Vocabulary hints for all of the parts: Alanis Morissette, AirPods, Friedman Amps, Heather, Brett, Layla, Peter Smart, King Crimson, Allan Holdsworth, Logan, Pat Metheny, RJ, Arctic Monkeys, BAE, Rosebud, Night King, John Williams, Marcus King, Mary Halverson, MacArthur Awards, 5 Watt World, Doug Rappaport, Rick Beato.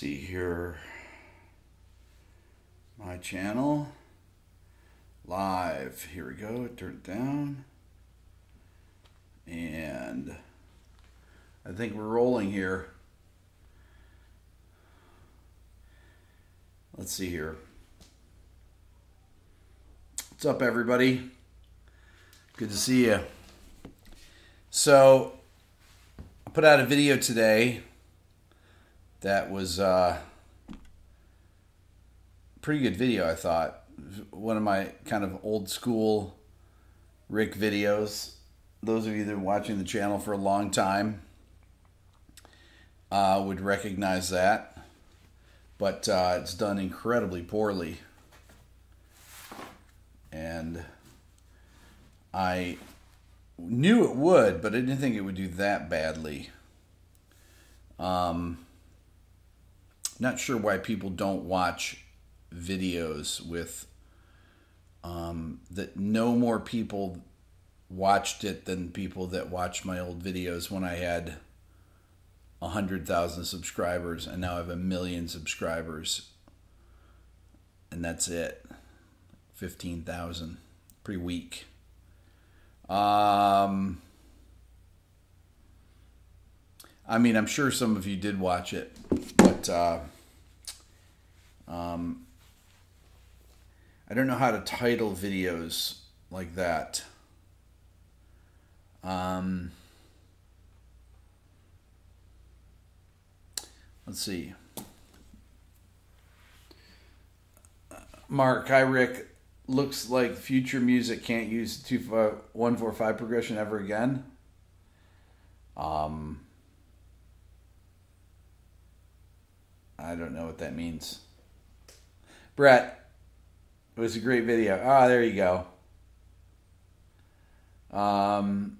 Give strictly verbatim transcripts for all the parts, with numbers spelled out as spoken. see here. My channel. Live. Here we go. Turn it down. And I think we're rolling here. Let's see here. What's up, everybody? Good to see you. So I put out a video today that was uh, a pretty good video, I thought. One of my kind of old school Rick videos. Those of you that have been watching the channel for a long time uh, would recognize that. But uh, it's done incredibly poorly. And I knew it would, but I didn't think it would do that badly. Um, not sure why people don't watch videos with um, that no more people watched it than people that watched my old videos when I had one hundred thousand subscribers, and now I have a million subscribers. And that's it. fifteen thousand. Pretty weak. Um, I mean, I'm sure some of you did watch it, but uh, um, I don't know how to title videos like that. Um, let's see. Mark Hyrick looks like future music can't use two, five, one, four, five progression ever again. Um, I don't know what that means. Brett, it was a great video. Ah, there you go. Um.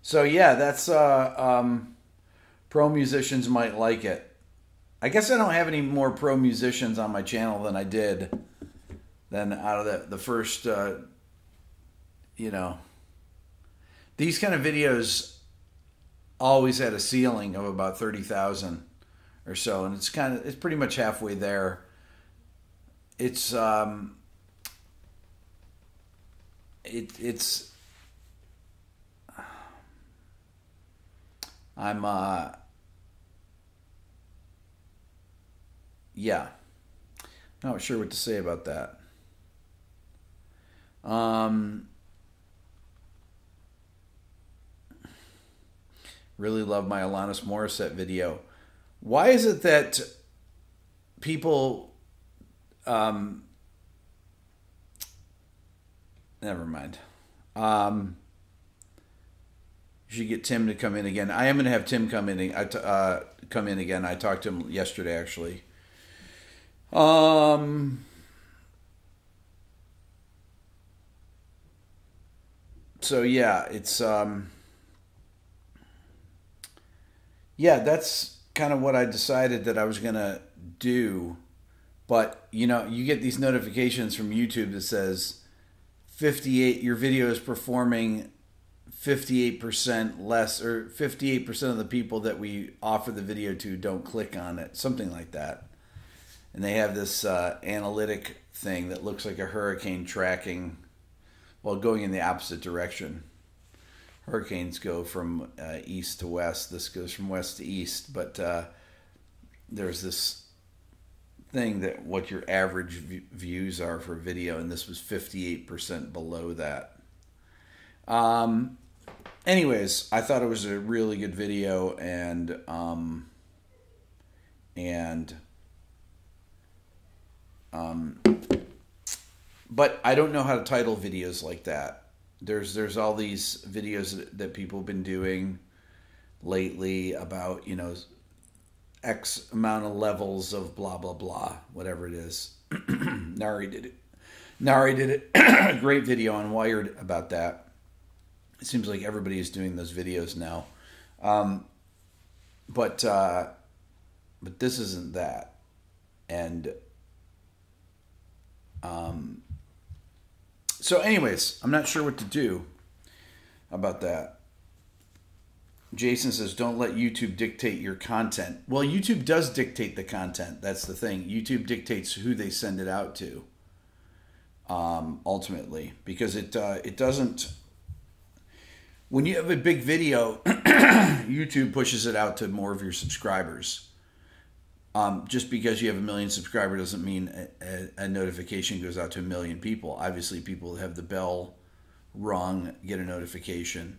So yeah, that's uh, um, pro musicians might like it. I guess I don't have any more pro musicians on my channel than I did than out of the, the first, uh, you know. These kind of videos always had a ceiling of about thirty thousand or so, and it's kind of, it's pretty much halfway there. It's, um, it, it's, I'm, uh, yeah, not sure what to say about that. Um, really love my Alanis Morissette video. Why is it that people, um, never mind. Um, should get Tim to come in again. I am going to have Tim come in. I t uh, come in again. I talked to him yesterday, actually. Um. So yeah, it's um. Yeah, that's kind of what I decided that I was gonna do, but you know, you get these notifications from YouTube that says fifty-eight your video is performing fifty-eight percent less, or fifty-eight percent of the people that we offer the video to don't click on it, something like that. And they have this uh, analytic thing that looks like a hurricane tracking, well, going in the opposite direction. Hurricanes go from uh, east to west. This goes from west to east. But uh, there's this thing that what your average views are for video, and this was fifty-eight percent below that. Um. Anyways, I thought it was a really good video, and um, and um, but I don't know how to title videos like that. There's there's all these videos that, that people have been doing lately about, you know, X amount of levels of blah blah blah, whatever it is. Nari did it. Nari did it. A great video on Wired about that. It seems like everybody is doing those videos now. Um, but uh, but this isn't that. And um, so anyways, I'm not sure what to do about that. Jason says, don't let YouTube dictate your content. Well, YouTube does dictate the content. That's the thing. YouTube dictates who they send it out to, um, ultimately, because it, uh, it doesn't... When you have a big video, YouTube pushes it out to more of your subscribers. Um, just because you have a million subscribers doesn't mean a, a, a notification goes out to a million people. Obviously, people have the bell rung, get a notification,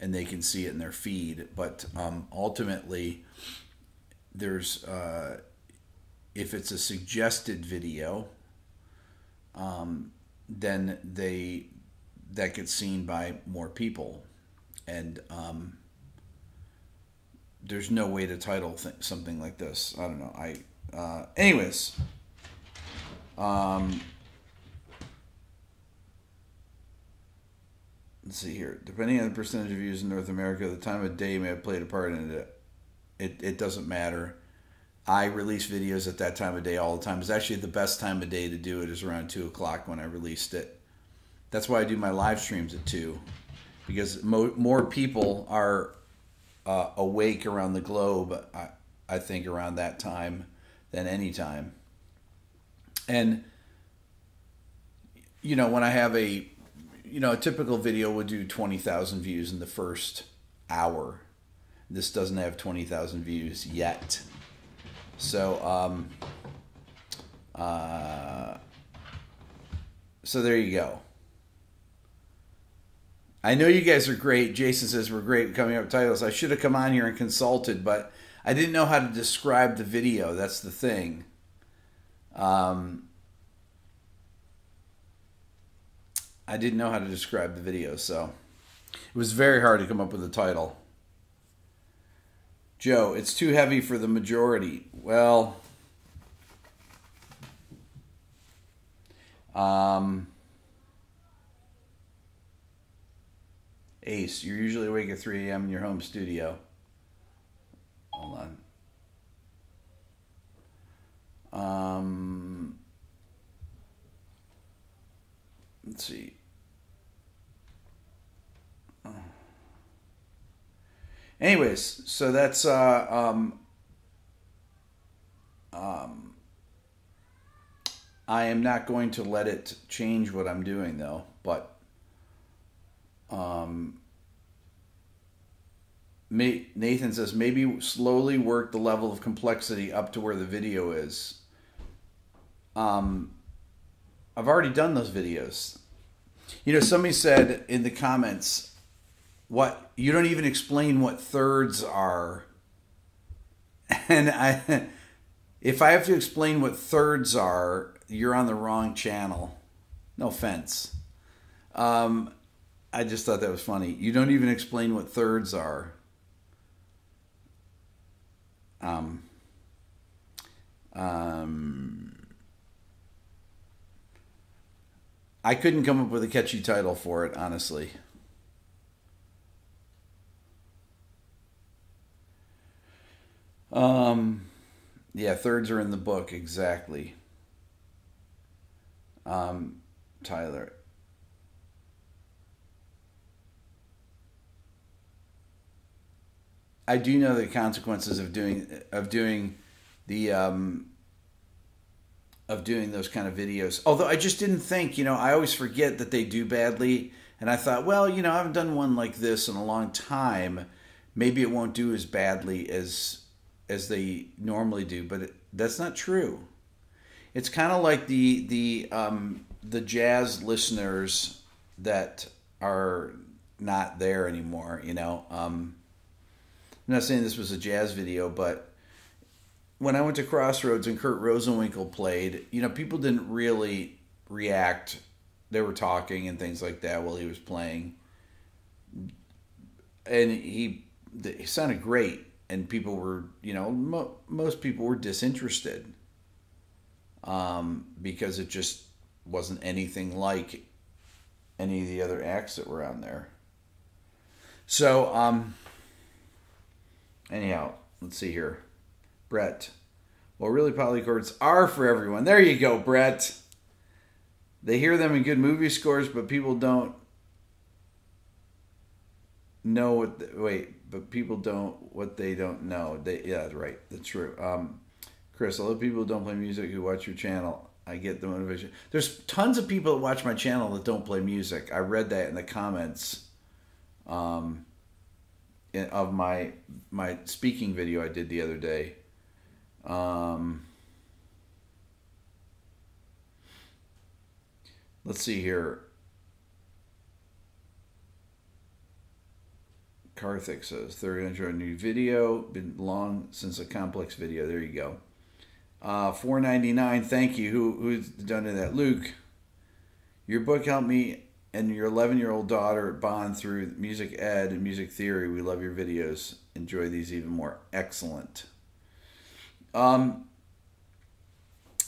and they can see it in their feed. But um, ultimately, there's uh, if it's a suggested video, um, then they that gets seen by more people, and um, there's no way to title th something like this. I don't know. I uh, anyways. Um, Let's see here. Depending on the percentage of views in North America, the time of day may have played a part in it. It, it doesn't matter. I release videos at that time of day all the time. It's actually the best time of day to do it is around two o'clock when I released it. That's why I do my live streams at two. Because mo more people are uh, awake around the globe, I, I think, around that time than any time. And, you know, when I have a... You know, a typical video would do twenty thousand views in the first hour. This doesn't have twenty thousand views yet. So, um, uh, so there you go. I know you guys are great. Jason says we're great coming up with titles. I should have come on here and consulted, but I didn't know how to describe the video. That's the thing. Um... I didn't know how to describe the video, so it was very hard to come up with a title. Joe, it's too heavy for the majority. Well, um, Ace, you're usually awake at three A M in your home studio. Hold on. Um, let's see. Anyways, so that's uh, um, um, I am not going to let it change what I'm doing though, but um, Nathan says maybe slowly work the level of complexity up to where the video is. Um, I've already done those videos. You know, somebody said in the comments. What you don't even explain what thirds are, and I, if I have to explain what thirds are, you're on the wrong channel. No offense. Um, I just thought that was funny. You don't even explain what thirds are. Um. Um. I couldn't come up with a catchy title for it, honestly. Um, yeah, thirds are in the book, exactly. Um, Tyler. I do know the consequences of doing, of doing the, um, of doing those kind of videos. Although I just didn't think, you know, I always forget that they do badly. And I thought, well, you know, I haven't done one like this in a long time. Maybe it won't do as badly as... as they normally do, but it, that's not true. It's kind of like the the um, the jazz listeners that are not there anymore. You know, um, I'm not saying this was a jazz video, but when I went to Crossroads and Kurt Rosenwinkel played, you know, people didn't really react. They were talking and things like that while he was playing, and he he sounded great. And people were, you know, mo most people were disinterested um, because it just wasn't anything like any of the other acts that were on there. So, um, anyhow, let's see here. Brett. Well, really, polychords are for everyone. There you go, Brett. They hear them in good movie scores, but people don't know what... The, wait... but people don't, what they don't know. They, yeah, that's right. That's true. Um, Chris, a lot of people who don't play music who watch your channel, I get the motivation. There's tons of people that watch my channel that don't play music. I read that in the comments um, in, of my my speaking video I did the other day. Um, let's see here. Karthik says, thirty enjoy a new video. Been long since a complex video. There you go. Uh, four ninety-nine. Thank you. Who who's done that? Luke, your book helped me and your eleven-year-old daughter bond through music ed and music theory. We love your videos. Enjoy these even more. Excellent. Um,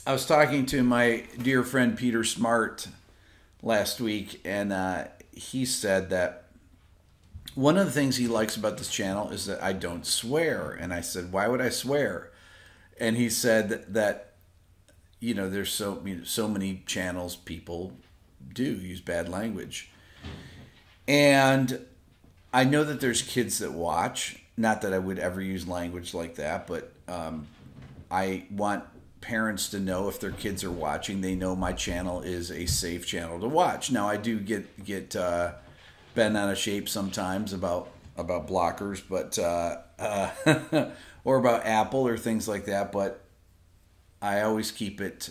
I was talking to my dear friend Peter Smart last week, and uh, he said that one of the things he likes about this channel is that I don't swear. And I said, why would I swear? And he said that, you know, there's so, you know, so many channels people do use bad language. And I know that there's kids that watch. Not that I would ever use language like that, but um, I want parents to know if their kids are watching, they know my channel is a safe channel to watch. Now, I do get... get uh, bent out of shape sometimes about about blockers, but uh, uh, or about Apple or things like that. But I always keep it.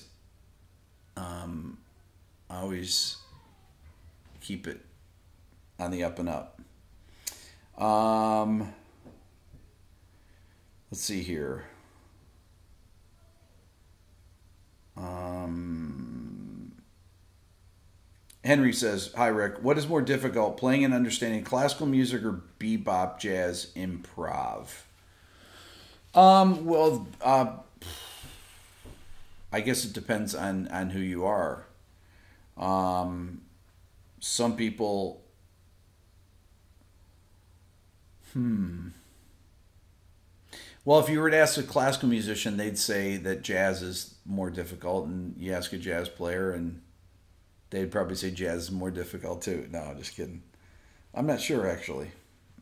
Um, I always keep it on the up and up. Um, let's see here. Um. Henry says, hi, Rick. What is more difficult, playing and understanding classical music or bebop, jazz, improv? Um, well, uh, I guess it depends on, on who you are. Um, some people... Hmm. Well, if you were to ask a classical musician, they'd say that jazz is more difficult, and you ask a jazz player and... they'd probably say jazz is more difficult too. No, just kidding. I'm not sure actually.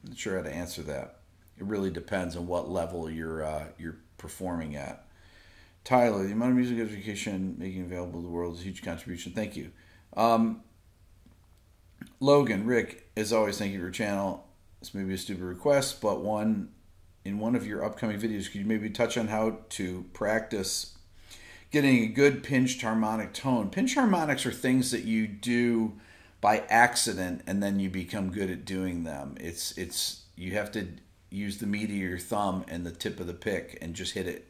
I'm not sure how to answer that. It really depends on what level you're uh, you're performing at. Tyler, the amount of music education making available to the world is a huge contribution. Thank you. Um, Logan, Rick, as always, thank you for your channel. This may be a stupid request, but one in one of your upcoming videos, could you maybe touch on how to practice getting a good pinched harmonic tone? Pinched harmonics are things that you do by accident and then you become good at doing them. It's it's you have to use the meat of your thumb and the tip of the pick and just hit it.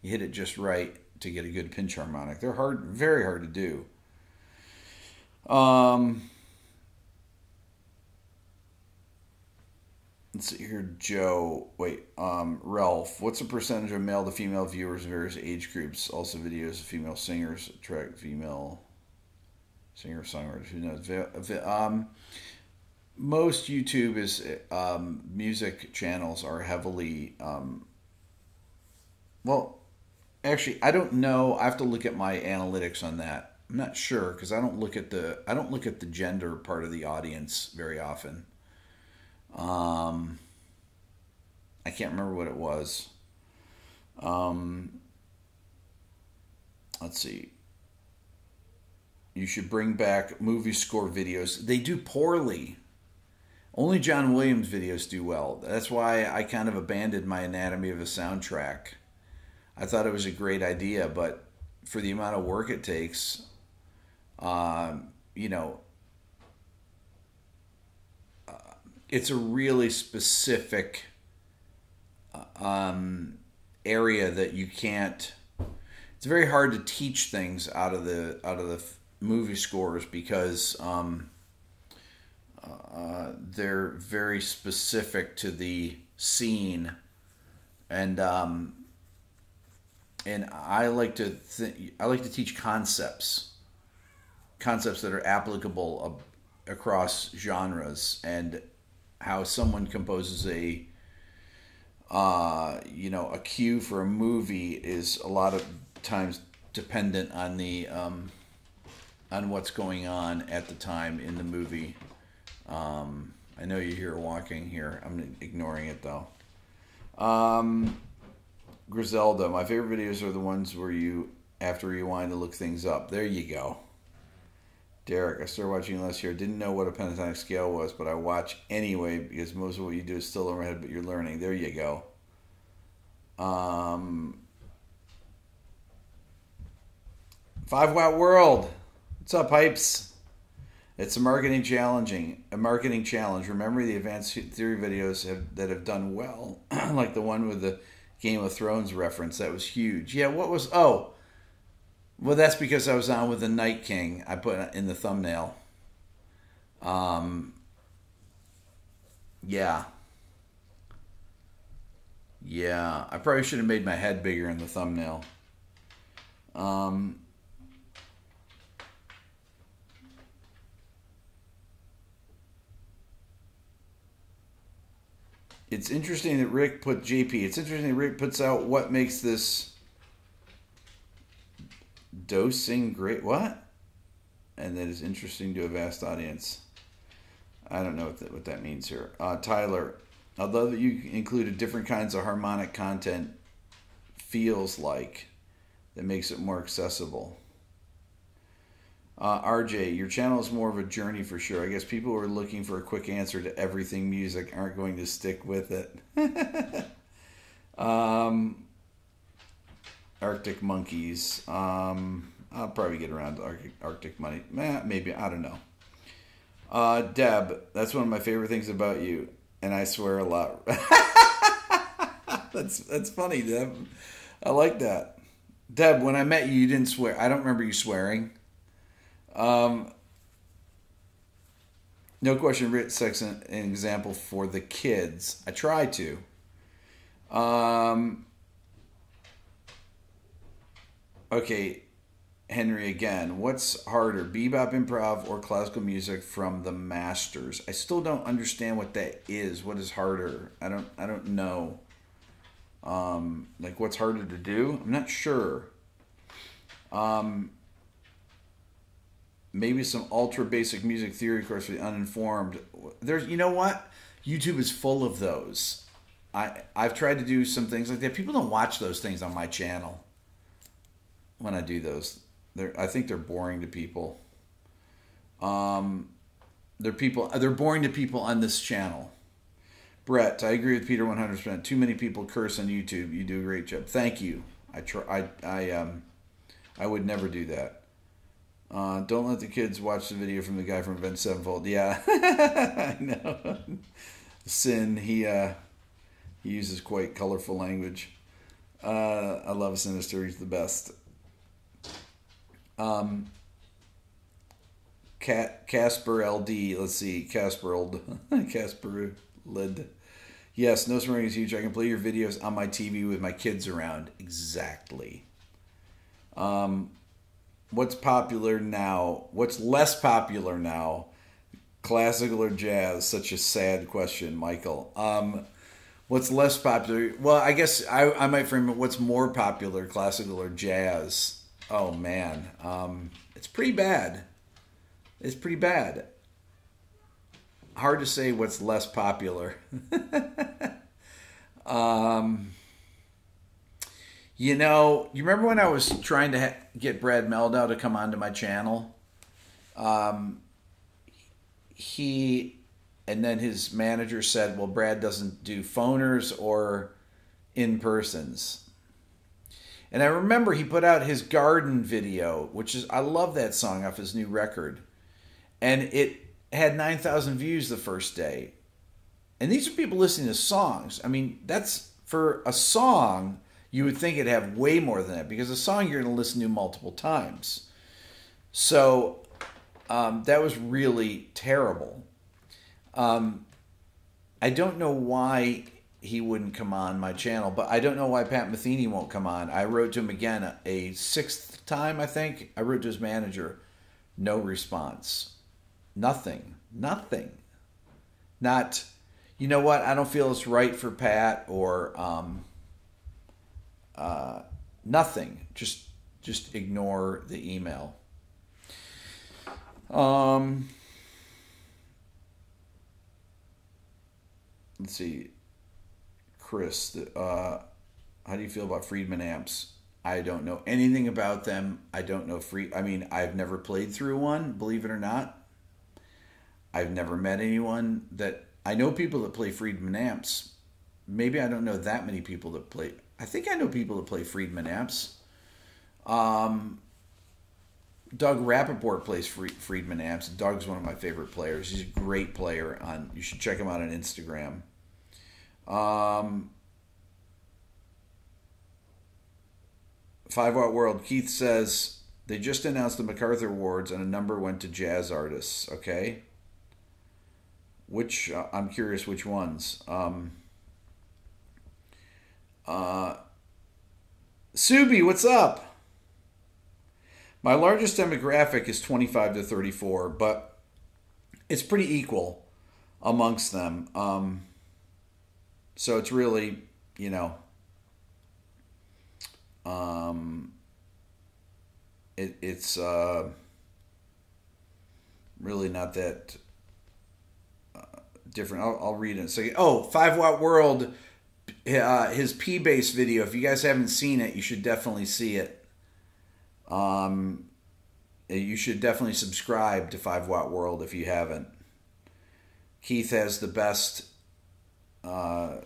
You hit it just right to get a good pinch harmonic. They're hard, very hard to do. Um, let's see here, Joe. Wait, um, Ralph. What's the percentage of male to female viewers in various age groups? Also, videos of female singers attract female singer songwriters. Who knows? Um, most YouTube is um, music channels are heavily. Um, well, actually, I don't know. I have to look at my analytics on that. I'm not sure because I don't look at the I don't look at the gender part of the audience very often. Um, I can't remember what it was. Um, let's see. You should bring back movie score videos. They do poorly. Only John Williams videos do well. That's why I kind of abandoned my Anatomy of a Soundtrack. I thought it was a great idea, but for the amount of work it takes, um, you know, it's a really specific um, area that you can't. It's very hard to teach things out of the out of the movie scores because um, uh, they're very specific to the scene, and um, and I like to th I like to teach concepts, concepts that are applicable ab across genres and. How someone composes a, uh, you know, a cue for a movie is a lot of times dependent on the, um, on what's going on at the time in the movie. Um, I know you hear walking here. I'm ignoring it, though. Um, Griselda, my favorite videos are the ones where you, after rewind, to look things up. There you go. Derek, I started watching last year. Didn't know what a pentatonic scale was, but I watch anyway because most of what you do is still in my head, but you're learning. There you go. Um, five watt world. What's up, Hypes? It's a marketing challenging, a marketing challenge. Remember the advanced theory videos have, that have done well, like the one with the Game of Thrones reference. That was huge. Yeah, what was... Oh, well, that's because I was on with the Night King. I put in the thumbnail. Um, yeah. Yeah, I probably should have made my head bigger in the thumbnail. Um... It's interesting that Rick put J P. It's interesting that Rick puts out what makes this dosing great. What? And that is interesting to a vast audience. I don't know what that, what that means here. Uh, Tyler, I love that you included different kinds of harmonic content. Feels like that makes it more accessible. Uh, R J, your channel is more of a journey for sure. I guess people who are looking for a quick answer to everything music aren't going to stick with it. um, Arctic Monkeys. Um, I'll probably get around to Arctic, Arctic Money. Eh, maybe. I don't know. Uh, Deb, that's one of my favorite things about you. And I swear a lot. that's, that's funny, Deb. I like that. Deb, when I met you, you didn't swear. I don't remember you swearing. Um, no question, Rick sex an example for the kids. I try to. Um, okay, Henry again. What's harder, bebop improv or classical music from the masters? I still don't understand what that is. What is harder? I don't. I don't know. Um, like what's harder to do? I'm not sure. Um. Maybe some ultra basic music theory course for the uninformed. There's, you know what? YouTube is full of those. I, I've tried to do some things like that. People don't watch those things on my channel when I do those. They're, I think they're boring to people. Um, they're people. They're boring to people on this channel. Brett, I agree with Peter one hundred percent. Too many people curse on YouTube. You do a great job. Thank you. I try. I I um, I would never do that. Uh, don't let the kids watch the video from the guy from Event Sevenfold. Yeah, I know. Sin, he, uh, he uses quite colorful language. Uh, I love Sinister. He's the best. Um, Cat, Casper L D. Let's see. Casper Old. Casper Lid. Yes, no swearing is huge. I can play your videos on my T V with my kids around. Exactly. Um... What's popular now? What's less popular now? Classical or jazz? Such a sad question, Michael. Um, what's less popular? Well, I guess I, I might frame it. What's more popular, classical or jazz? Oh, man. Um, it's pretty bad. It's pretty bad. Hard to say what's less popular. um... You know, you remember when I was trying to ha get Brad Meldow to come onto my channel? Um, he, and then his manager said, well, Brad doesn't do phoners or in-persons. And I remember he put out his Garden video, which is, I love that song off his new record. And it had nine thousand views the first day. And these are people listening to songs. I mean, that's, for a song... You would think it'd have way more than that because a song you're going to listen to multiple times. So um, that was really terrible. Um, I don't know why he wouldn't come on my channel, but I don't know why Pat Metheny won't come on. I wrote to him again a, a sixth time, I think. I wrote to his manager. No response. Nothing. Nothing. Not, you know what? I don't feel it's right for Pat or... Um, Uh, nothing. Just, just ignore the email. Um, let's see, Chris, uh, how do you feel about Friedman Amps? I don't know anything about them. I don't know free. I mean, I've never played through one, believe it or not. I've never met anyone that, I know people that play Friedman Amps. Maybe I don't know that many people that play. I think I know people that play Friedman Amps. Um, Doug Rappaport plays Friedman Amps. Doug's one of my favorite players. He's a great player. On you should check him out on Instagram. Um, five Watt World. Keith says, they just announced the MacArthur Awards and a number went to jazz artists. Okay. Which, uh, I'm curious which ones. Um, uh, Subi, what's up? My largest demographic is twenty-five to thirty-four, but it's pretty equal amongst them. Um, so it's really, you know, um, it, it's uh, really not that uh, different. I'll, I'll read it in a second. Oh, five Watt World, uh, his P-Bass video. If you guys haven't seen it, you should definitely see it. Um, you should definitely subscribe to five Watt World if you haven't. Keith has the best, uh,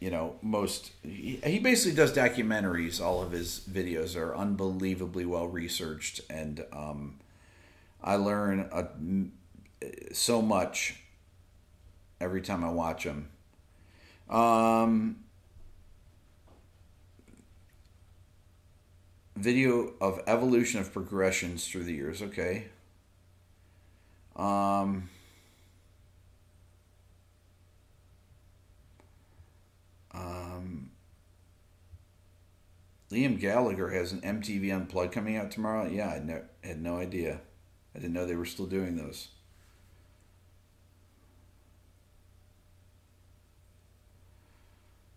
you know, most, he, he basically does documentaries. All of his videos are unbelievably well researched, and um, I learn a, so much every time I watch him. Um... Video of evolution of progressions through the years. Okay. Um, um, Liam Gallagher has an M T V Unplugged coming out tomorrow. Yeah, I no, had no idea. I didn't know they were still doing those.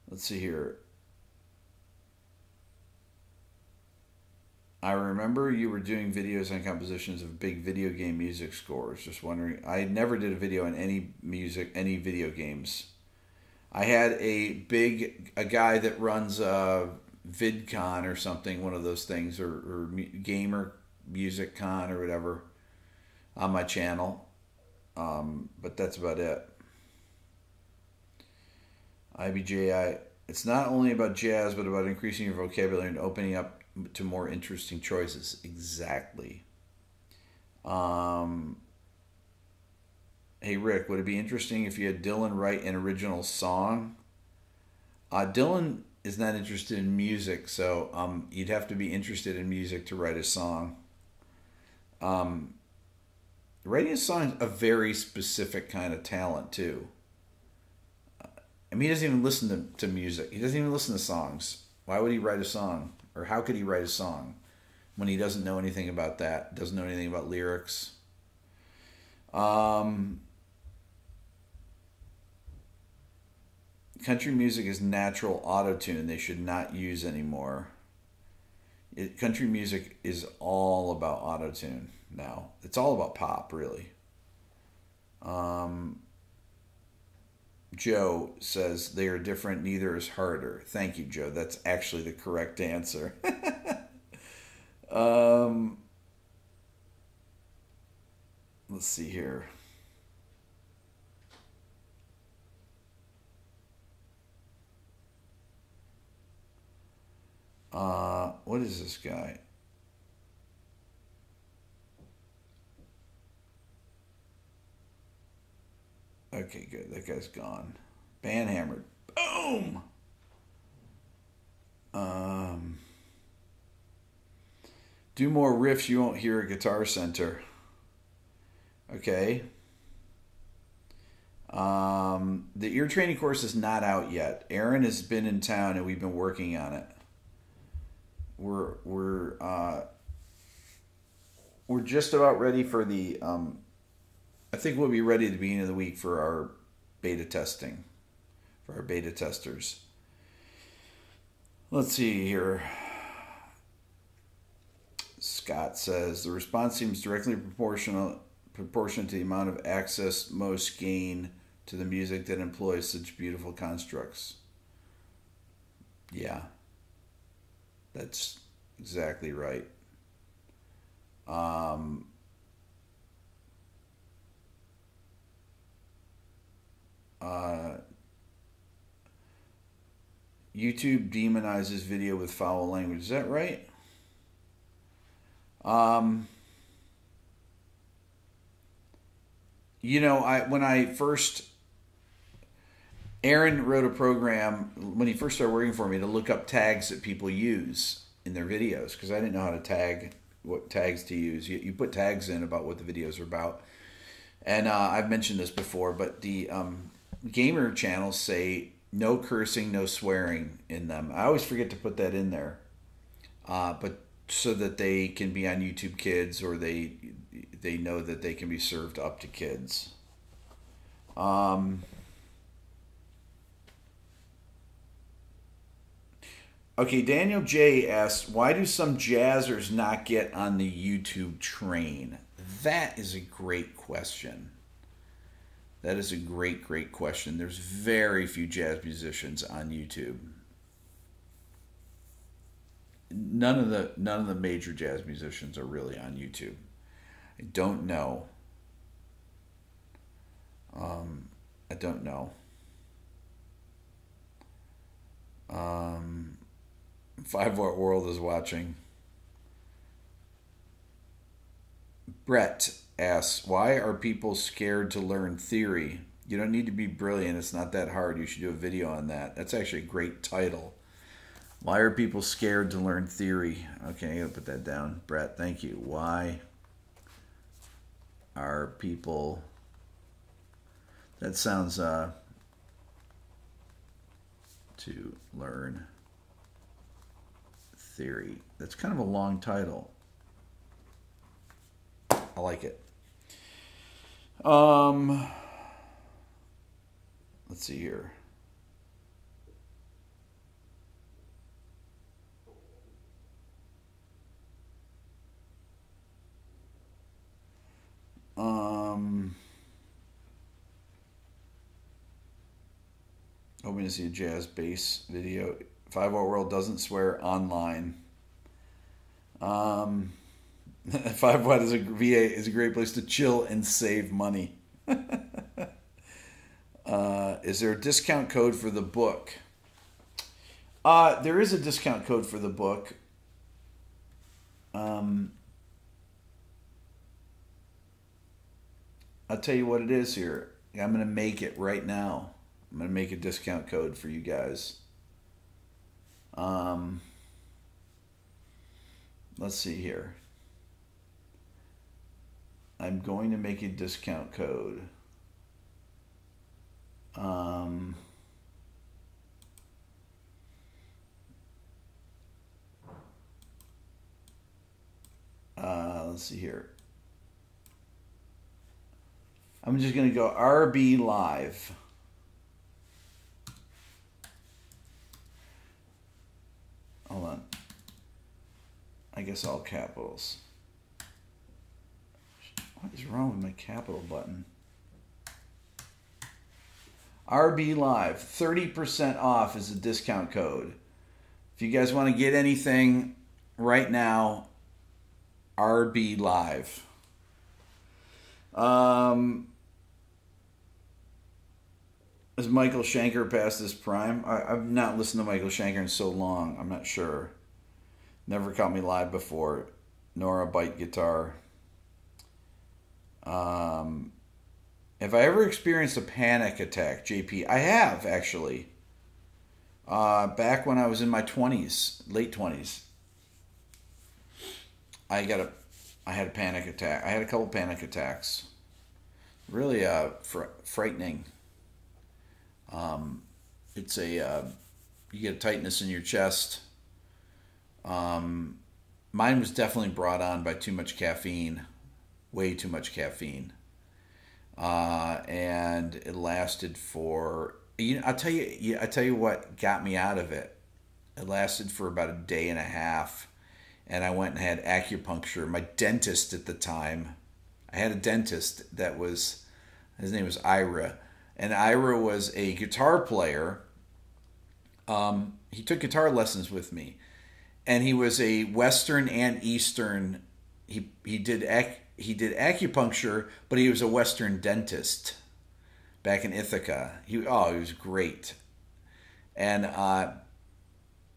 Let's see here. I remember you were doing videos on compositions of big video game music scores. Just wondering, I never did a video on any music, any video games. I had a big, a guy that runs a VidCon or something, one of those things, or, or Gamer Music Con or whatever, on my channel. Um, but that's about it. I B J I, it's not only about jazz, but about increasing your vocabulary and opening up to more interesting choices. Exactly. Um, hey, Rick, would it be interesting if you had Dylan write an original song? Uh, Dylan is not interested in music, so um, you'd have to be interested in music to write a song. Um, writing a song is a very specific kind of talent, too. I mean, he doesn't even listen to, to music. He doesn't even listen to songs. Why would he write a song? Or how could he write a song when he doesn't know anything about that, doesn't know anything about lyrics? Um, country music is natural auto-tune. They should not use anymore. It, country music is all about auto-tune now. It's all about pop, really. Um, Joe says, they are different, neither is harder. Thank you, Joe. That's actually the correct answer. um, let's see here. Uh, what is this guy? Okay, good. That guy's gone. Banhammered. Boom! Um, do more riffs, you won't hear a Guitar Center. Okay. Um, the ear training course is not out yet. Aaron has been in town and we've been working on it. We're, we're, uh, we're just about ready for the... Um, I think we'll be ready at the beginning of the week for our beta testing, for our beta testers. Let's see here. Scott says, the response seems directly proportional, proportional to the amount of access, most gain, to the music that employs such beautiful constructs. Yeah, that's exactly right. Um, uh, YouTube demonizes video with foul language. Is that right? Um, you know, I when I first... Aaron wrote a program when he first started working for me to look up tags that people use in their videos, because I didn't know how to tag, what tags to use. You, you put tags in about what the videos are about. And uh, I've mentioned this before, but the um, gamer channels say no cursing, no swearing in them. I always forget to put that in there, uh, but so that they can be on YouTube Kids, or they, they know that they can be served up to kids. Um... Okay, Daniel J asks, why do some jazzers not get on the YouTube train? That is a great question. That is a great, great question. There's very few jazz musicians on YouTube. None of the none of the major jazz musicians are really on YouTube. I don't know. Um, I don't know. Um. five watt World is watching. Brett asks, why are people scared to learn theory? You don't need to be brilliant. It's not that hard. You should do a video on that. That's actually a great title. Why are people scared to learn theory? Okay, I gotta put that down. Brett, thank you. Why are people... That sounds... uh to learn... theory. That's kind of a long title. I like it. Um, let's see here. Um, hoping to see a jazz bass video. five watt World doesn't swear online. Um, five watt is a V A is a great place to chill and save money. uh, is there a discount code for the book? Uh, there is a discount code for the book. Um, I'll tell you what it is here. I'm going to make it right now. I'm going to make a discount code for you guys. Um, let's see here. I'm going to make a discount code. Um, uh, let's see here. I'm just going to go R B Live. Hold on. I guess all capitals. What is wrong with my capital button? R B Live, thirty percent off is the discount code. If you guys want to get anything right now, R B Live. Um, Is Michael Shanker past his prime? I, I've not listened to Michael Shanker in so long. I'm not sure. Never caught me live before. Nor a bite guitar. Um, have I ever experienced a panic attack, J P? I have, actually. Uh, back when I was in my twenties, late twenties, I got a, I had a panic attack. I had a couple panic attacks. Really uh, fr frightening. Um, it's a, uh, you get a tightness in your chest. Um, mine was definitely brought on by too much caffeine, way too much caffeine. Uh, and it lasted for, you know, I'll tell you, I'll tell you what got me out of it. It lasted for about a day and a half, and I went and had acupuncture. My dentist at the time, I had a dentist that was, his name was Ira. and Ira was a guitar player. Um, he took guitar lessons with me, and he was a Western and Eastern. He he did ac, he did acupuncture, but he was a Western dentist back in Ithaca. He oh he was great, and uh,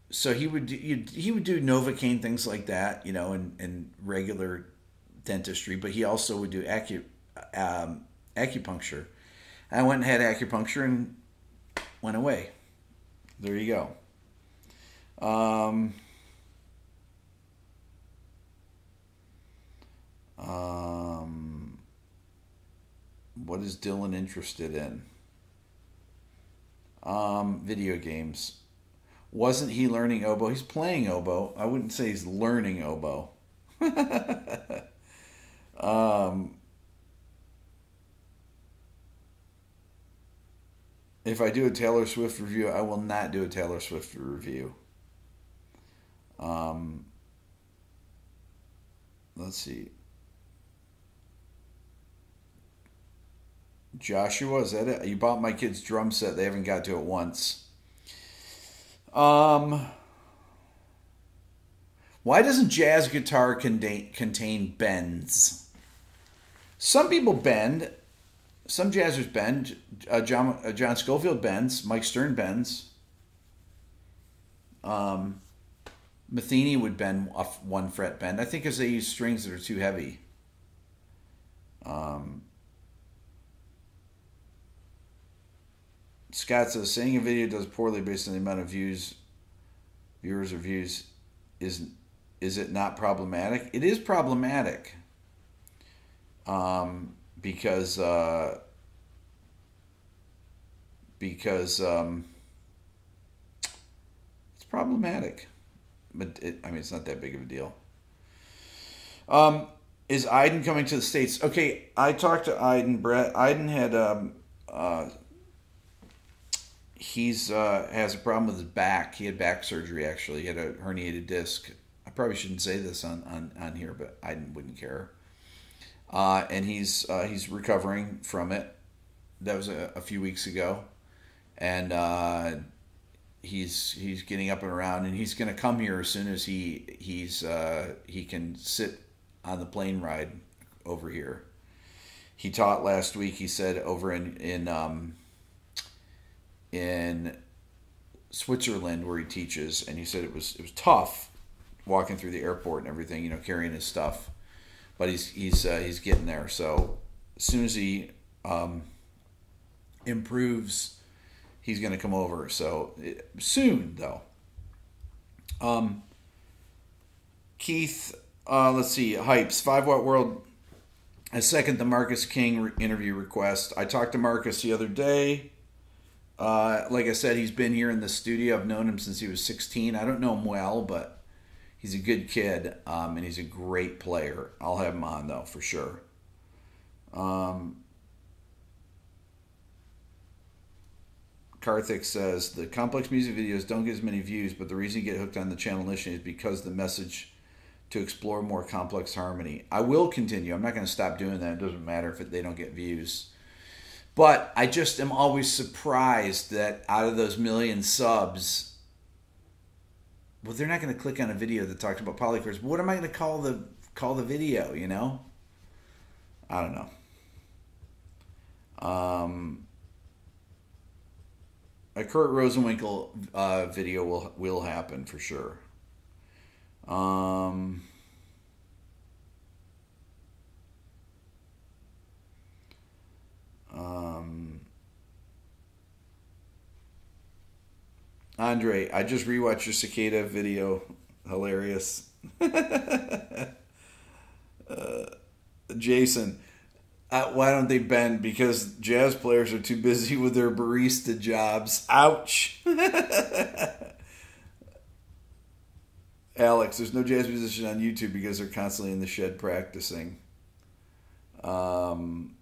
so he would he would do Novocaine, things like that, you know, and and regular dentistry, but he also would do acu um, acupuncture. I went and had acupuncture and went away. There you go. Um, um, what is Dylan interested in? Um, video games. Wasn't he learning oboe? He's playing oboe. I wouldn't say he's learning oboe. um, If I do a Taylor Swift review, I will not do a Taylor Swift review. Um, let's see. Joshua, is that it? You bought my kids' drum set. They haven't got to it once. Um, why doesn't jazz guitar contain, contain bends? Some people bend. Some jazzers bend. Uh, John, uh, John Scofield bends. Mike Stern bends. Um, Matheny would bend off one fret bend. I think because they use strings that are too heavy. Um, Scott says, saying a video does poorly based on the amount of views, viewers or views, is, is it not problematic? It is problematic. Um... Because, uh, because um, it's problematic, but it, I mean it's not that big of a deal. Um, is Iden coming to the States? Okay, I talked to Iden. Brett Iden had um, uh, he's uh, has a problem with his back. He had back surgery actually. He had a herniated disc. I probably shouldn't say this on on, on here, but Iden wouldn't care. Uh, and he's uh, he's recovering from it. That was a, a few weeks ago, and uh, he's he's getting up and around, and he's going to come here as soon as he he's uh, he can sit on the plane ride over here. He taught last week. He said over in in um, in Switzerland where he teaches, and he said it was it was tough walking through the airport and everything, you know, carrying his stuff. But he's he's uh, he's getting there. So as soon as he um, improves, he's going to come over. So it, soon though. Um, Keith, uh, let's see, hypes five Watt World. I second the Marcus King re interview request. I talked to Marcus the other day. Uh, like I said, he's been here in the studio. I've known him since he was sixteen. I don't know him well, but. He's a good kid, um, and he's a great player. I'll have him on, though, for sure. Um, Karthik says, the complex music videos don't get as many views, but the reason you get hooked on the channel initially is because the message to explore more complex harmony. I will continue. I'm not going to stop doing that. It doesn't matter if it, they don't get views. But I just am always surprised that out of those million subs, well, they're not going to click on a video that talks about polychords. What am I going to call the call the video? You know, I don't know. Um, a Kurt Rosenwinkel uh, video will will happen for sure. Um, um, Andre, I just rewatched your cicada video. Hilarious. uh, Jason, uh, why don't they bend? Because jazz players are too busy with their barista jobs. Ouch. Alex, there's no jazz musician on YouTube because they're constantly in the shed practicing. Um...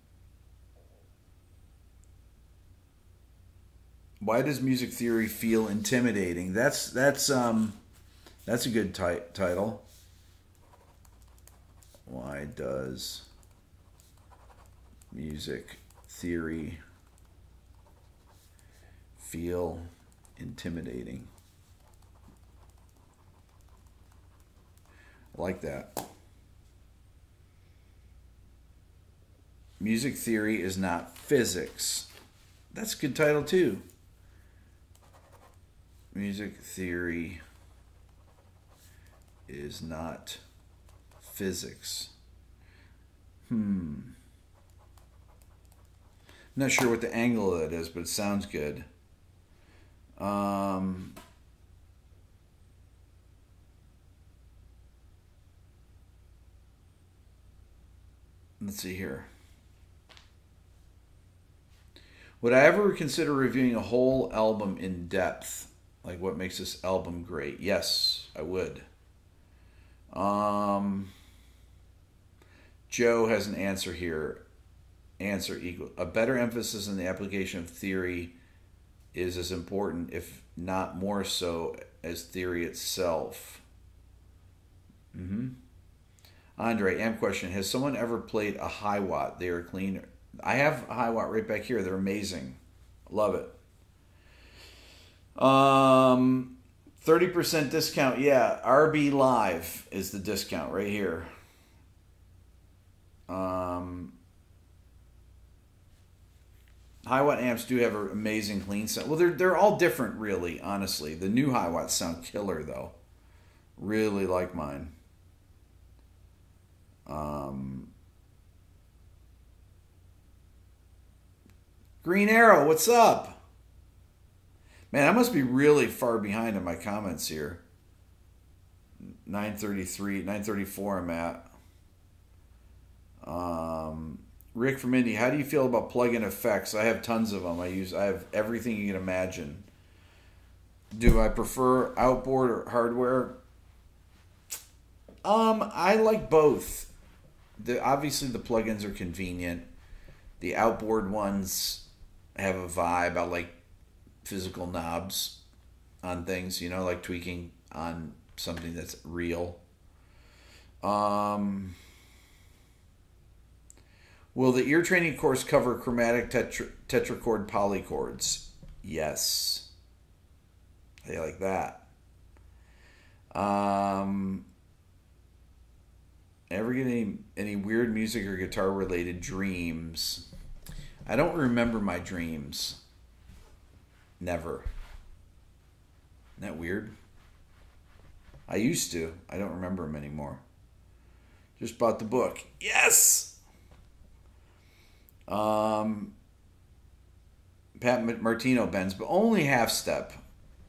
Why does music theory feel intimidating? That's that's um, that's a good title. Why does music theory feel intimidating. I like that. Music theory is not physics. That's a good title too. Music theory is not physics. Hmm. I'm not sure what the angle of that is, but it sounds good. Um, let's see here. Would I ever consider reviewing a whole album in depth? Like what makes this album great? Yes, I would. Um, Joe has an answer here. Answer equal. A better emphasis on the application of theory is as important, if not more so, as theory itself. Mm-hmm. Andre, amp question. Has someone ever played a high watt? They are clean. I have a high watt right back here. They're amazing. Love it. Um, thirty percent discount. Yeah, R B Live is the discount right here. Um, high watt amps do have an amazing clean sound. Well, they're, they're all different, really, honestly. The new high watts sound killer, though. Really like mine. Um... Green Arrow, what's up? Man, I must be really far behind on my comments here. nine thirty-three, nine thirty-four I'm at. Um, Rick from Indy, how do you feel about plug-in effects? I have tons of them. I use, I have everything you can imagine. Do I prefer outboard or hardware? Um, I like both. The, obviously, the plugins are convenient. The outboard ones have a vibe. I like physical knobs on things, you know, like tweaking on something that's real. Um, will the ear training course cover chromatic tetra tetrachord polychords? Yes. I like that. Um, ever get any, any weird music or guitar related dreams? I don't remember my dreams. Never. Isn't that weird? I used to. I don't remember them anymore. Just bought the book. Yes! Um, Pat Martino bends, but only half-step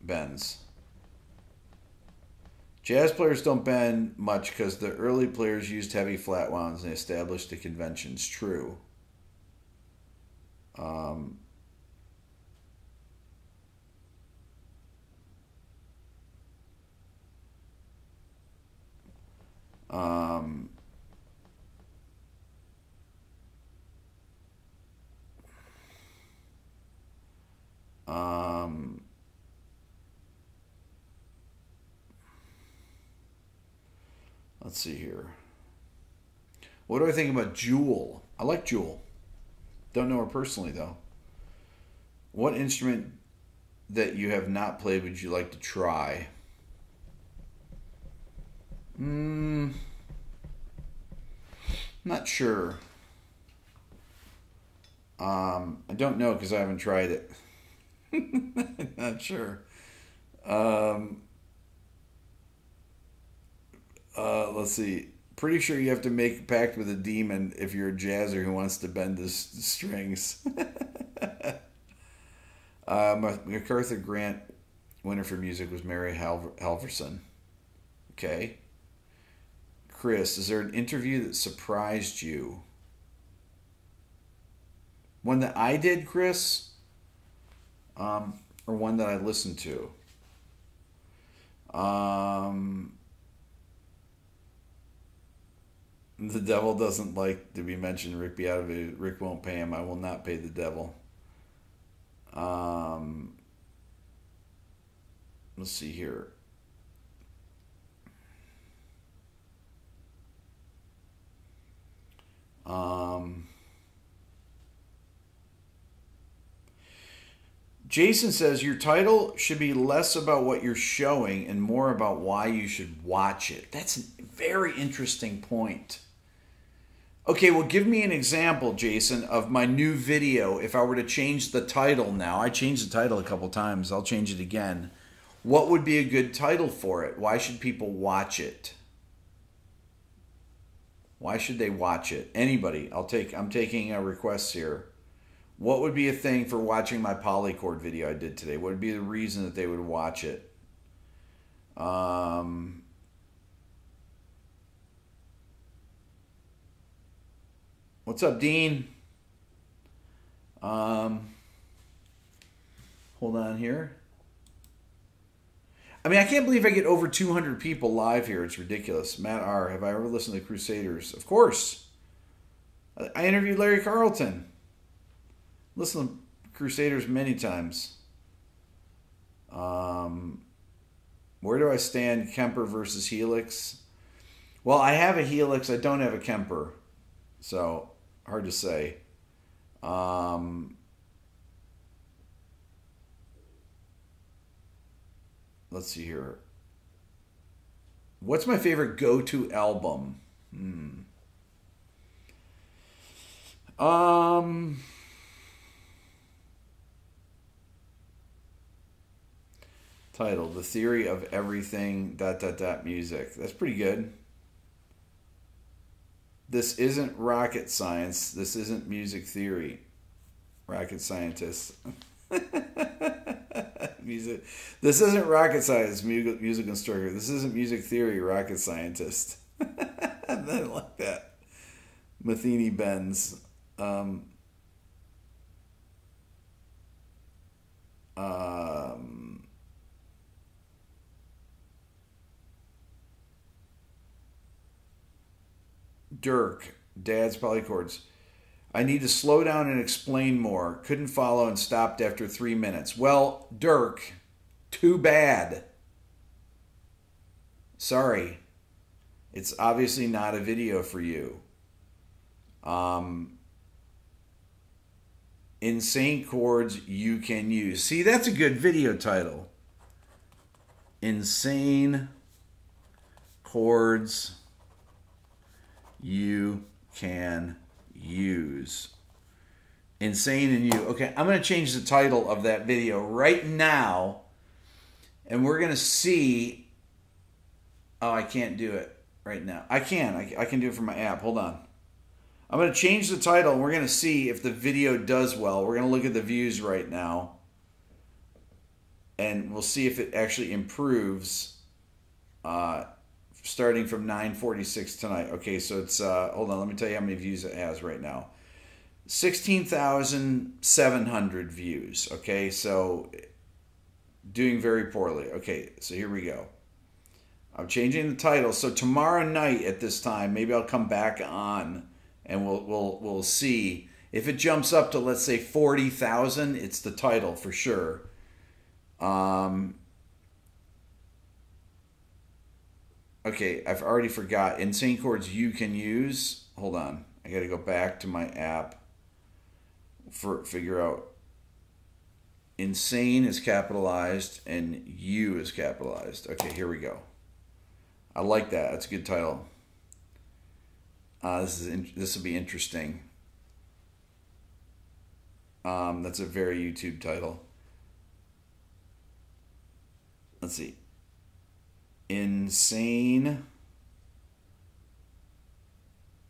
bends. Jazz players don't bend much because the early players used heavy flat wounds and established the conventions. True. Um, um, um, let's see here. What do I think about Jewel? I like Jewel. Don't know her personally, though. What instrument that you have not played would you like to try? Hmm. Not sure. Um, I don't know because I haven't tried it. Not sure. Um, uh, let's see. Pretty sure you have to make a pact with a demon if you're a jazzer who wants to bend the strings. uh, MacArthur Grant winner for music was Mary Halver Halverson. Okay. Chris, is there an interview that surprised you? One that I did, Chris? Um, or one that I listened to? Um... The devil doesn't like to be mentioned. Rick be out of it. Rick won't pay him. I will not pay the devil. Um, let's see here. Um, Jason says your title should be less about what you're showing and more about why you should watch it. That's a very interesting point. Okay, well, give me an example, Jason, of my new video. If I were to change the title now, I changed the title a couple times. I'll change it again. What would be a good title for it? Why should people watch it? Why should they watch it? Anybody? I'll take. I'm taking a request here. What would be a thing for watching my polychord video I did today? What would be the reason that they would watch it? Um, what's up, Dean? Um, hold on here. I mean, I can't believe I get over two hundred people live here. It's ridiculous. Matt R., have I ever listened to the Crusaders? Of course. I interviewed Larry Carlton. Listen to Crusaders many times. Um, where do I stand? Kemper versus Helix. Well, I have a Helix. I don't have a Kemper. So, hard to say. Um, let's see here. What's my favorite go-to album? Hmm. Um... Title, The Theory of Everything, dot, dot, dot, music. That's pretty good. This isn't rocket science. This isn't music theory. Rocket scientists. Music. This isn't rocket science, music, music instructor. This isn't music theory, rocket scientist. I didn't like that. Matheny Benz. Um... um Dirk, Dad's Polychords. I need to slow down and explain more. Couldn't follow and stopped after three minutes. Well, Dirk, too bad. Sorry. It's obviously not a video for you. Um, insane chords you can use. See, that's a good video title. Insane chords you can use. Insane in you. Okay, I'm going to change the title of that video right now, and we're going to see. Oh, I can't do it right now. I can. I, I can do it from my app. Hold on. I'm going to change the title, and we're going to see if the video does well. We're going to look at the views right now, and we'll see if it actually improves. Uh, starting from nine forty-six tonight. Okay, so it's, uh, hold on, let me tell you how many views it has right now. sixteen thousand seven hundred views, okay? So, doing very poorly. Okay, so here we go. I'm changing the title. So tomorrow night at this time, maybe I'll come back on and we'll, we'll, we'll see. If it jumps up to, let's say, forty thousand, it's the title for sure. Um... Okay, I've already forgot. Insane chords you can use. Hold on. I got to go back to my app for figure out. Insane is capitalized and you is capitalized. Okay, here we go. I like that. That's a good title. Uh, this is in, this will be interesting. Um, that's a very YouTube title. Let's see. Insane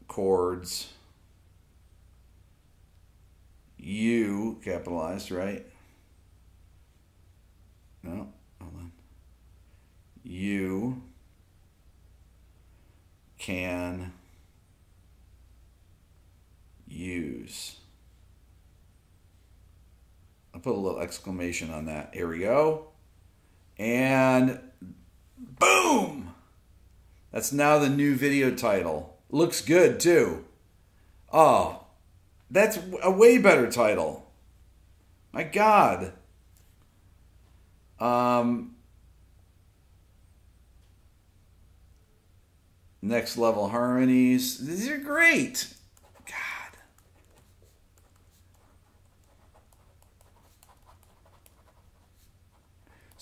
chords you capitalized, right? No, hold on. You can use. I'll put a little exclamation on that. Here we go. And boom! That's now the new video title. Looks good, too. Oh, that's a way better title. My God. Um, next level harmonies. These are great. God.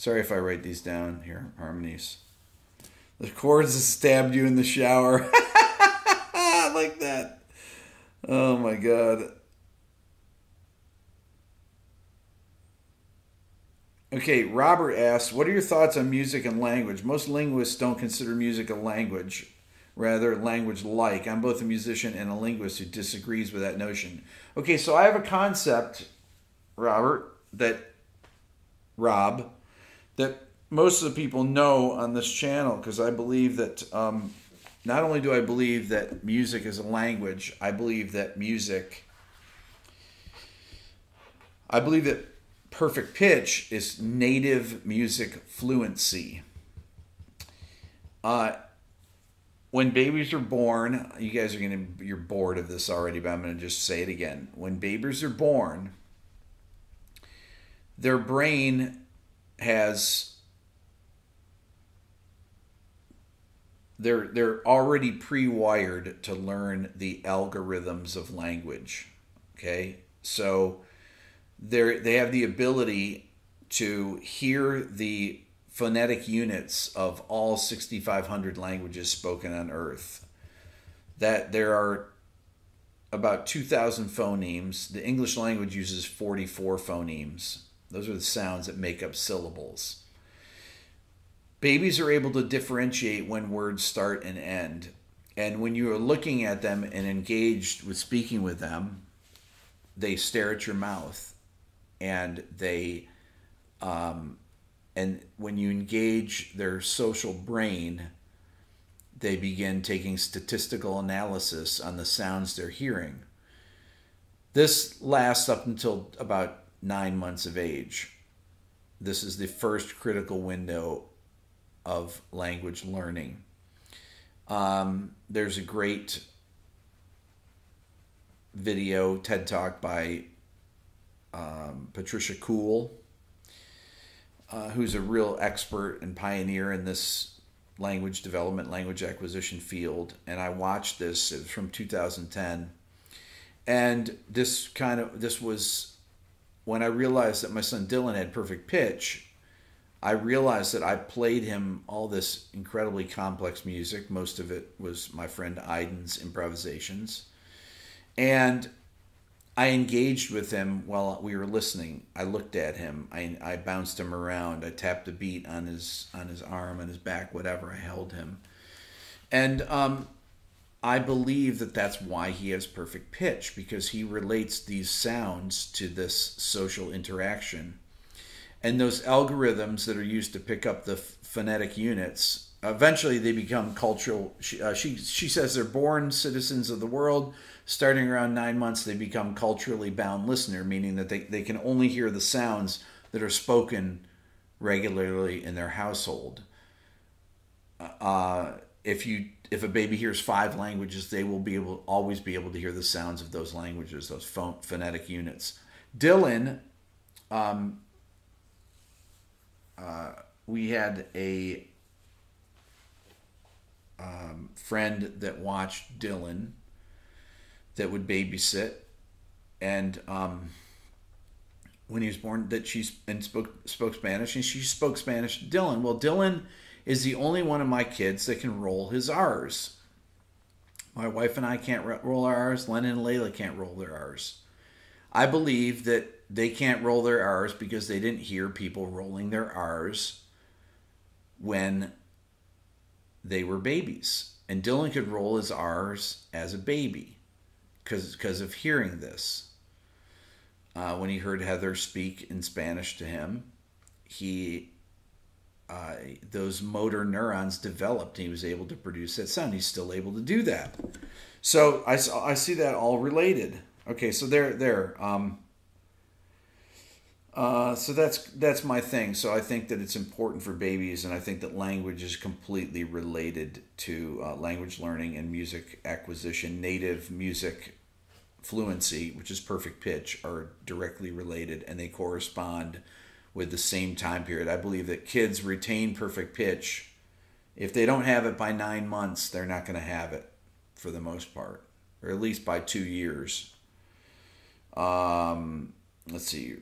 Sorry if I write these down here. Harmonies. The chords that stabbed you in the shower. I like that. Oh my God. Okay, Robert asks, what are your thoughts on music and language? Most linguists don't consider music a language, rather language-like. I'm both a musician and a linguist who disagrees with that notion. Okay, so I have a concept, Robert, that, Rob, that most of the people know on this channel, because I believe that, um, not only do I believe that music is a language, I believe that music, I believe that perfect pitch is native music fluency. Uh, when babies are born, you guys are gonna, you're bored of this already, but I'm gonna just say it again. When babies are born, their brain has, they're, they're already pre-wired to learn the algorithms of language, okay? So They're, they have the ability to hear the phonetic units of all sixty-five hundred languages spoken on Earth. That there are about two thousand phonemes. The English language uses forty-four phonemes. Those are the sounds that make up syllables. Babies are able to differentiate when words start and end. And when you are looking at them and engaged with speaking with them, they stare at your mouth. And they, um, and when you engage their social brain, they begin taking statistical analysis on the sounds they're hearing. This lasts up until about nine months of age. This is the first critical window of language learning. Um, there's a great video TED Talk by Um, Patricia Kuhl, uh, who's a real expert and pioneer in this language development, language acquisition field. And I watched this, it was from two thousand ten. And this kind of, this was when I realized that my son Dylan had perfect pitch. I realized that I played him all this incredibly complex music. Most of it was my friend Aiden's improvisations. And I engaged with him while we were listening. I looked at him. I, I bounced him around. I tapped a beat on his on his arm, on his back, whatever. I held him. And um, I believe that that's why he has perfect pitch, because he relates these sounds to this social interaction. And those algorithms that are used to pick up the phonetic units, eventually they become cultural. She, uh, she, she says they're born citizens of the world. Starting around nine months, they become culturally bound listener, meaning that they, they can only hear the sounds that are spoken regularly in their household. Uh, if you if a baby hears five languages, they will be able always be able to hear the sounds of those languages, those phon phonetic units. Dylan, um, uh, we had a um, friend that watched Dylan that would babysit, and um, when he was born, that she and spoke, spoke Spanish, and she spoke Spanish to Dylan. Well, Dylan is the only one of my kids that can roll his R's. My wife and I can't roll our R's. Lennon and Layla can't roll their R's. I believe that they can't roll their R's because they didn't hear people rolling their R's when they were babies. And Dylan could roll his R's as a baby, because of hearing this. Uh, when he heard Heather speak in Spanish to him, he uh, those motor neurons developed, and he was able to produce that sound. He's still able to do that. So I, I see that all related. Okay, so there, there. Um, uh, so that's, that's my thing. So I think that it's important for babies, and I think that language is completely related to uh, language learning and music acquisition. Native music fluency, which is perfect pitch, are directly related, and they correspond with the same time period. I believe that kids retain perfect pitch. If they don't have it by nine months, they're not going to have it for the most part, or at least by two years. Um, let's see.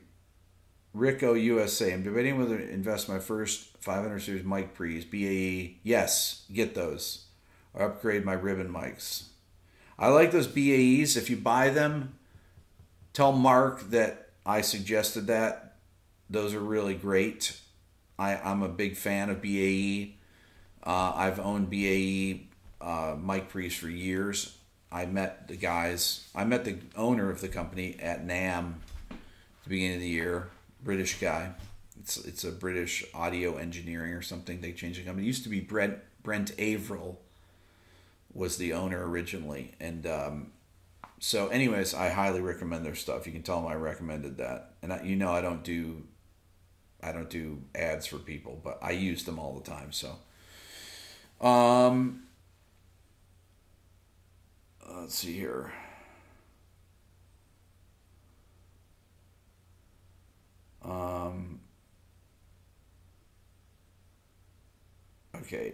Rico U S A. I'm debating whether to invest my first five hundred series mic pre's, B A E. Yes, get those. Or upgrade my ribbon mics. I like those B A Es. If you buy them, tell Mark that I suggested that. Those are really great. I, I'm a big fan of B A E. Uh, I've owned B A E uh, mic pre's for years. I met the guys. I met the owner of the company at NAMM at the beginning of the year. British guy. It's it's a British audio engineering or something. They changed the company. It used to be Brent Brent Averill was the owner originally. And um, so anyways, I highly recommend their stuff. You can tell them I recommended that. And I, you know I don't do I don't do ads for people, but I use them all the time. So um let's see here. Um, okay.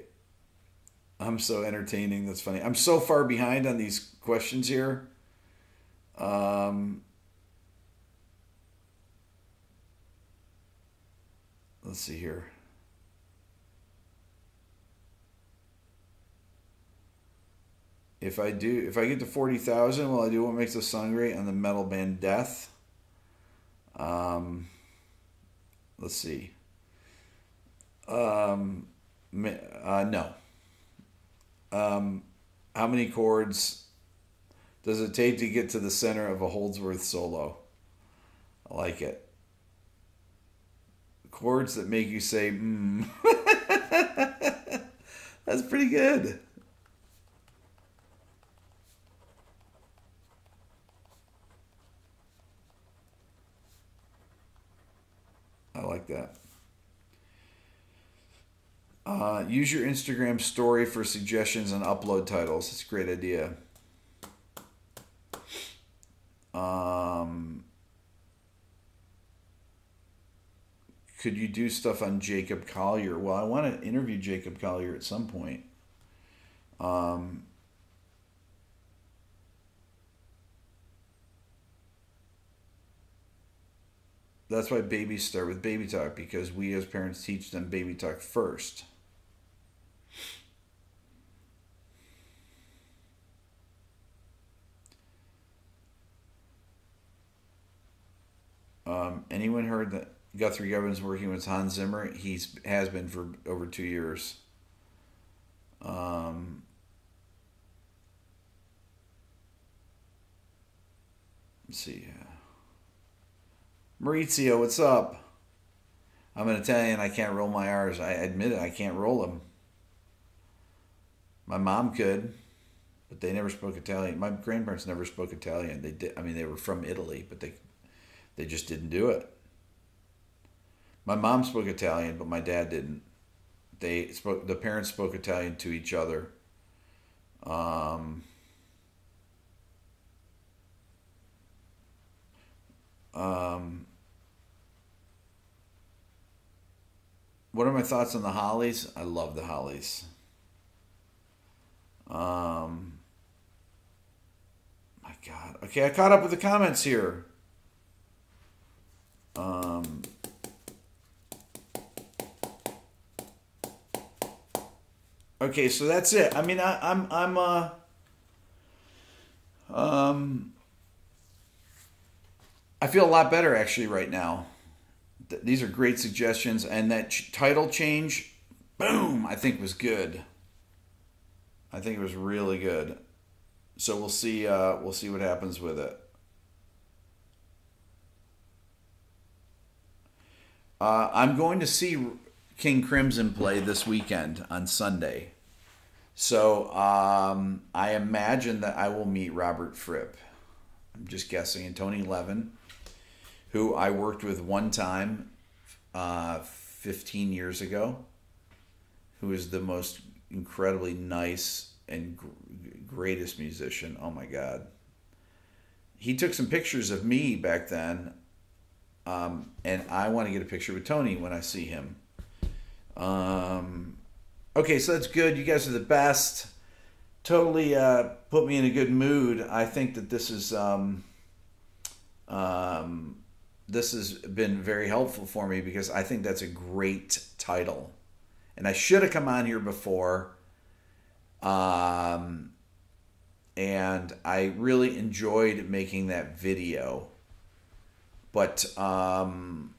I'm so entertaining. That's funny. I'm so far behind on these questions here. Um, let's see here. If I do, if I get to forty thousand, will I do what makes us hungry on the metal band Death? Um, Let's see. Um, uh, no. Um, how many chords does it take to get to the center of a Holdsworth solo? I like it. Chords that make you say, mm. That's pretty good. I like that. Uh, use your Instagram story for suggestions and upload titles. That's a great idea. Um, could you do stuff on Jacob Collier? Well, I want to interview Jacob Collier at some point. Um, That's why babies start with baby talk, because we as parents teach them baby talk first. Um, anyone heard that Guthrie Govin's working with Hans Zimmer? He's has been for over two years. Um, let's see. Maurizio, what's up? I'm an Italian. I can't roll my R's. I admit it. I can't roll them. My mom could, but they never spoke Italian. My grandparents never spoke Italian. They did. I mean, they were from Italy, but they, they just didn't do it. My mom spoke Italian, but my dad didn't. They spoke. The parents spoke Italian to each other. Um. Um. What are my thoughts on the Hollies? I love the Hollies. Um, my God. Okay, I caught up with the comments here. Um, okay, so that's it. I mean, I, I'm, I'm, uh, um, I feel a lot better actually right now. These are great suggestions, and that ch title change, boom, I think was good. I think it was really good. So we'll see uh, we'll see what happens with it. Uh, I'm going to see King Crimson play this weekend on Sunday. So um, I imagine that I will meet Robert Fripp. I'm just guessing, and Tony Levin, who I worked with one time uh, fifteen years ago, who is the most incredibly nice and gr greatest musician. Oh, my God. He took some pictures of me back then, um, and I want to get a picture with Tony when I see him. Um, okay, so that's good. You guys are the best. Totally uh, put me in a good mood. I think that this is... Um, um, this has been very helpful for me because I think that's a great title. And I should have come on here before. Um, and I really enjoyed making that video. But um,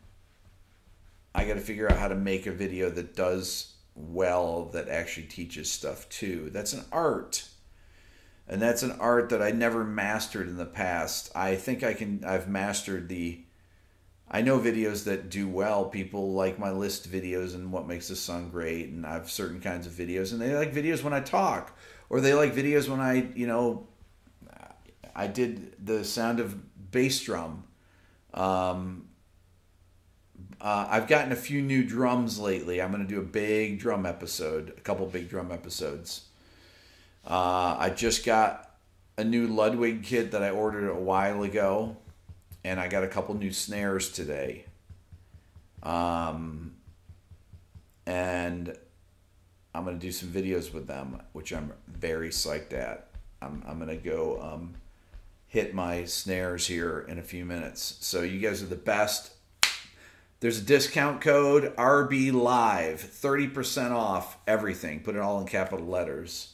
I got to figure out how to make a video that does well, that actually teaches stuff too. That's an art. And that's an art that I never mastered in the past. I think I can, I've mastered the, I know videos that do well. People like my list videos and what makes a song great. And I have certain kinds of videos. And they like videos when I talk. Or they like videos when I, you know, I did the sound of bass drum. Um, uh, I've gotten a few new drums lately. I'm going to do a big drum episode. A couple big drum episodes. Uh, I just got a new Ludwig kit that I ordered a while ago, and I got a couple new snares today. Um, and I'm going to do some videos with them, which I'm very psyched at. I'm, I'm going to go um, hit my snares here in a few minutes. So you guys are the best. There's a discount code, R B Live, thirty percent off everything. Put it all in capital letters.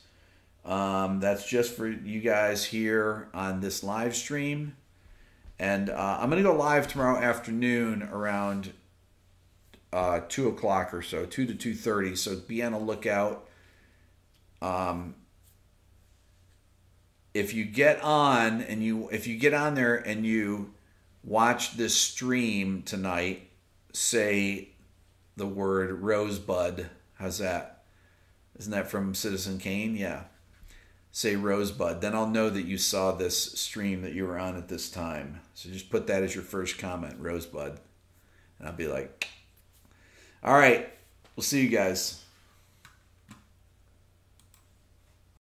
Um, that's just for you guys here on this live stream. And uh, I'm going to go live tomorrow afternoon around uh, two o'clock or so, two to two thirty. So be on the lookout. Um, if you get on and you, if you get on there and you watch this stream tonight, say the word Rosebud. How's that? Isn't that from Citizen Kane? Yeah. Say Rosebud, then I'll know that you saw this stream that you were on at this time. So just put that as your first comment, Rosebud. And I'll be like, all right, we'll see you guys.